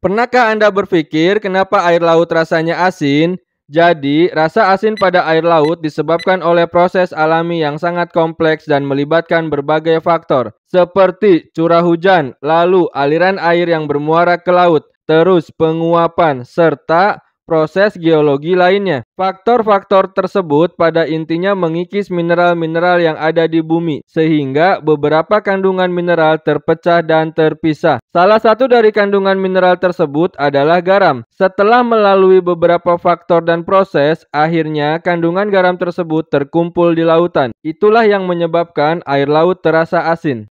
Pernahkah Anda berpikir kenapa air laut rasanya asin? Jadi, rasa asin pada air laut disebabkan oleh proses alami yang sangat kompleks dan melibatkan berbagai faktor, seperti curah hujan, lalu aliran air yang bermuara ke laut, terus penguapan, serta proses geologi lainnya. Faktor-faktor tersebut pada intinya mengikis mineral-mineral yang ada di bumi, sehingga beberapa kandungan mineral terpecah dan terpisah. Salah satu dari kandungan mineral tersebut adalah garam. Setelah melalui beberapa faktor dan proses, akhirnya kandungan garam tersebut terkumpul di lautan. Itulah yang menyebabkan air laut terasa asin.